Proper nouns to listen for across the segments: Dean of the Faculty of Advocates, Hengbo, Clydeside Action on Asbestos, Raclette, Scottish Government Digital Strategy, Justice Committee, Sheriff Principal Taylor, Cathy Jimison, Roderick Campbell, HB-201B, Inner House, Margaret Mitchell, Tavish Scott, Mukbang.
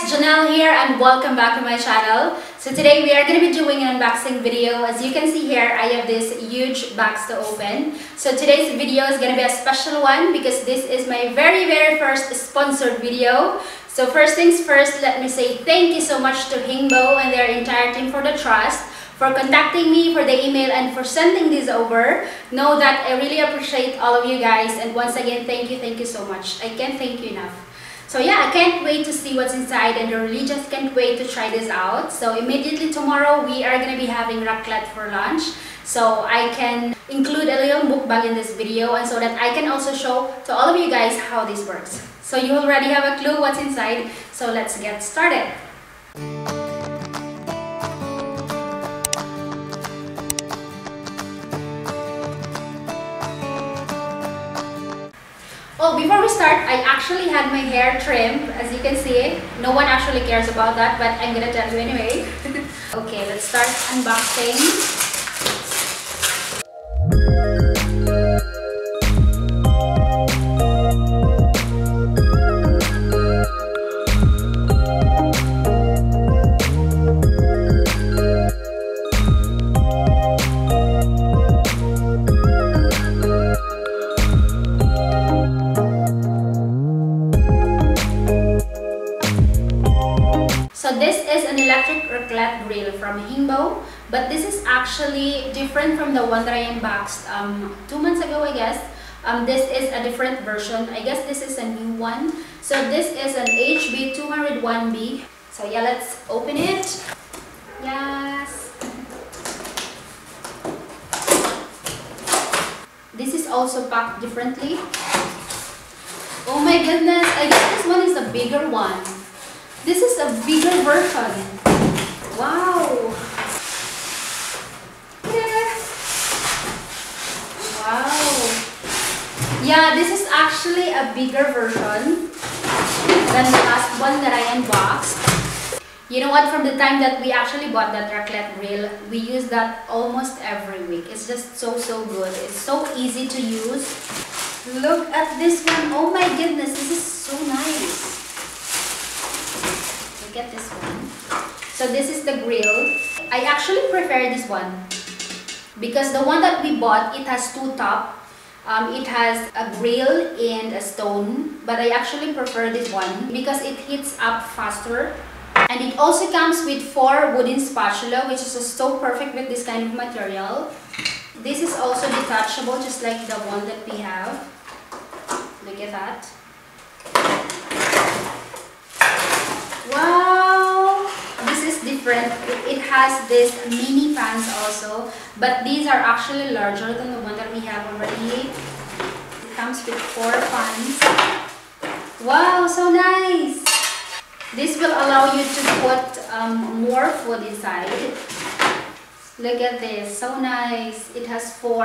guys, Janelle here and welcome back to my channel. So today we are going to be doing an unboxing video. As you can see here, I have this huge box to open. So today's video is going to be a special one because this is my very first sponsored video. So first things first, let me say thank you so much to Hengbo and their entire team for the trust, for contacting me, for the email, and for sending this over. Know that I really appreciate all of you guys, and once again, thank you so much. I can't thank you enough. So yeah, I can't wait to see what's inside, and I really just can't wait to try this out. So immediately tomorrow, we are going to be having raclette for lunch. So I can include a little mukbang in this video, and so that I can also show to all of you guys how this works. So you already have a clue what's inside, so let's get started. Oh, before we start, I actually had my hair trimmed, as you can see. No one actually cares about that, but I'm gonna tell you anyway. Okay, let's start unboxing. Grill from Hengbo, but this is actually different from the one that I unboxed 2 months ago, I guess. This is a different version. I guess this is a new one. So this is an HB-201B. So yeah, let's open it. Yes. This is also packed differently. Oh my goodness, I guess this one is a bigger one. This is a bigger version. Wow! Yes. Wow! Yeah, this is actually a bigger version than the last one that I unboxed. You know what? From the time that we actually bought that raclette grill, we use that almost every week. It's just so good. It's so easy to use. Look at this one. Oh my goodness, this is so nice. Look at this one. So this is the grill. I actually prefer this one because the one that we bought, it has two tops. It has a grill and a stone, but I actually prefer this one because it heats up faster. And it also comes with 4 wooden spatula, which is just so perfect with this kind of material. This is also detachable, just like the one that we have. Look at that. Wow! Different. It has this mini pans also, but these are actually larger than the one that we have already. It comes with 4 pans. Wow, so nice! This will allow you to put more food inside. Look at this, so nice. It has 4.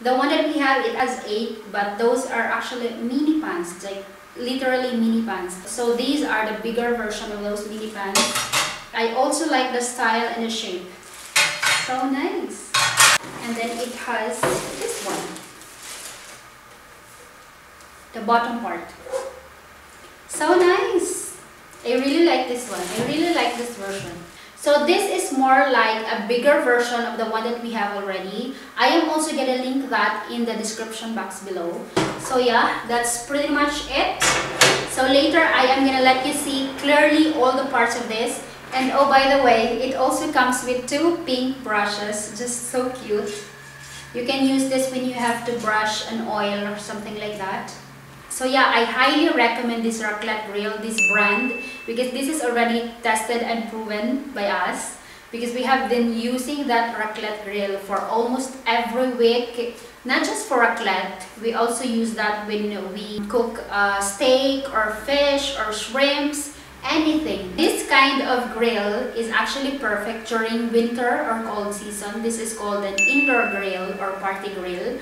The one that we have, it has 8, but those are actually mini pans, like literally mini pans. So these are the bigger version of those mini pans. I also like the style and the shape. So nice. And then it has this one, the bottom part. So nice. I really like this one. I really like this version. So this is more like a bigger version of the one that we have already. I am also going to link that in the description box below. So yeah, that's pretty much it. So later I am going to let you see clearly all the parts of this. And oh, by the way, it also comes with 2 pink brushes, just so cute. You can use this when you have to brush an oil or something like that. So yeah, I highly recommend this raclette grill, this brand, because this is already tested and proven by us. Because we have been using that raclette grill for almost every week. Not just for raclette, we also use that when we cook steak or fish or shrimps. Anything. This kind of grill is actually perfect during winter or cold season. This is called an indoor grill or party grill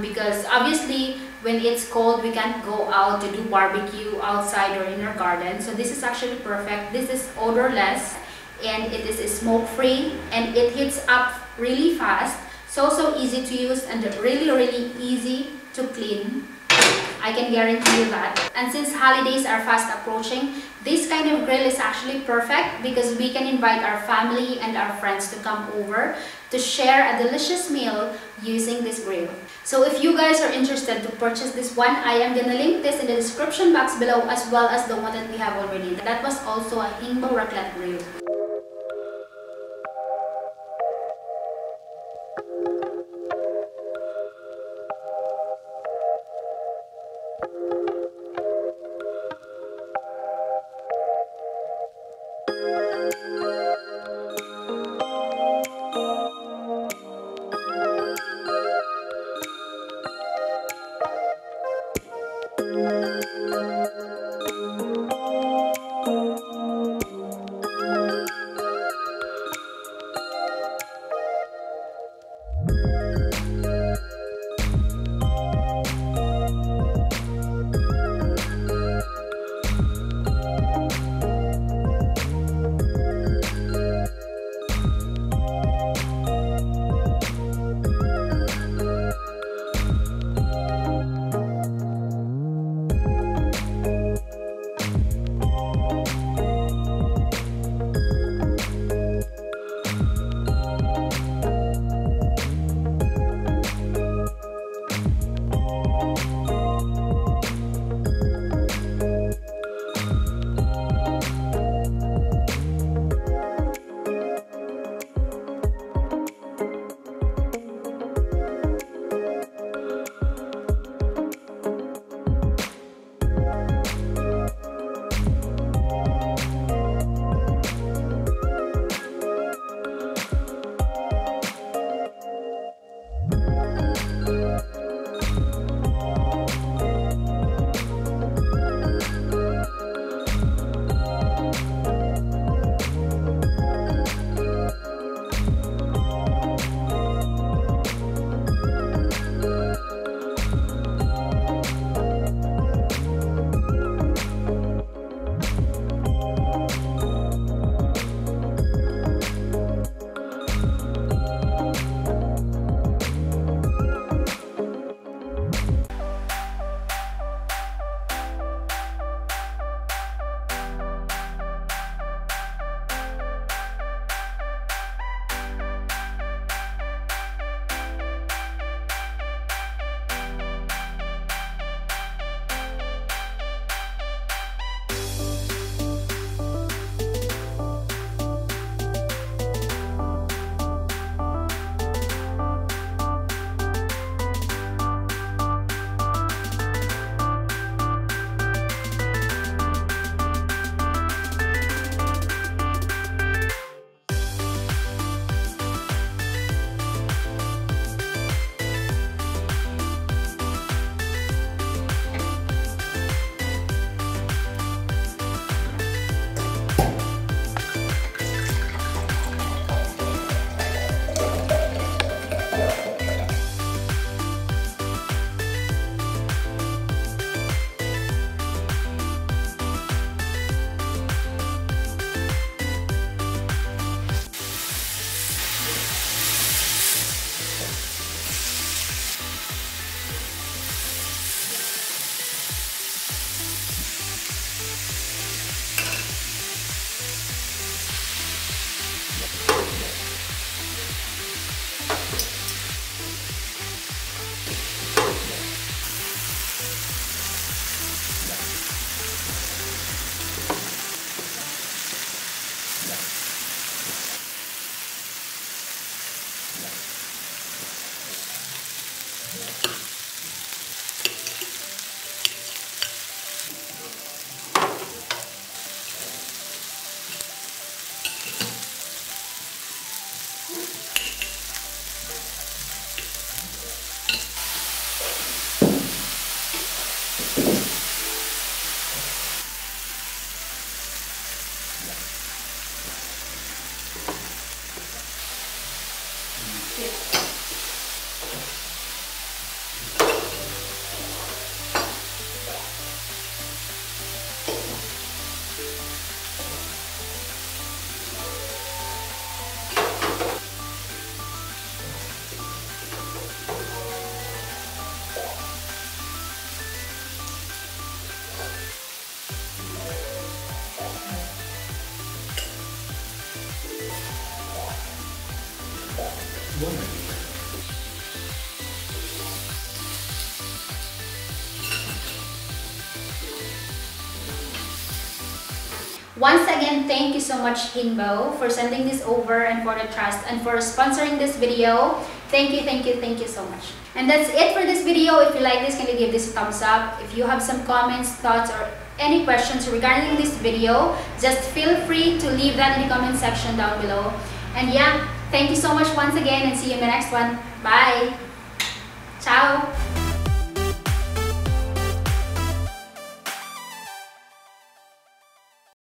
because obviously when it's cold we can't go out to do barbecue outside or in our garden. So this is actually perfect. This is odorless and it is smoke free and it heats up really fast. So easy to use and really easy to clean. I can guarantee you that. And since holidays are fast approaching, this kind of grill is actually perfect because we can invite our family and our friends to come over to share a delicious meal using this grill. So if you guys are interested to purchase this one, I am gonna link this in the description box below, as well as the one that we have already. That was also a Hengbo raclette grill. woman. Once again, thank you so much, Hengbo, for sending this over and for the trust and for sponsoring this video. Thank you, thank you, thank you so much. And that's it for this video. If you like this, can you give this a thumbs up? If you have some comments, thoughts, or any questions regarding this video, just feel free to leave that in the comment section down below. And yeah, thank you so much once again and see you in the next one. Bye! Ciao!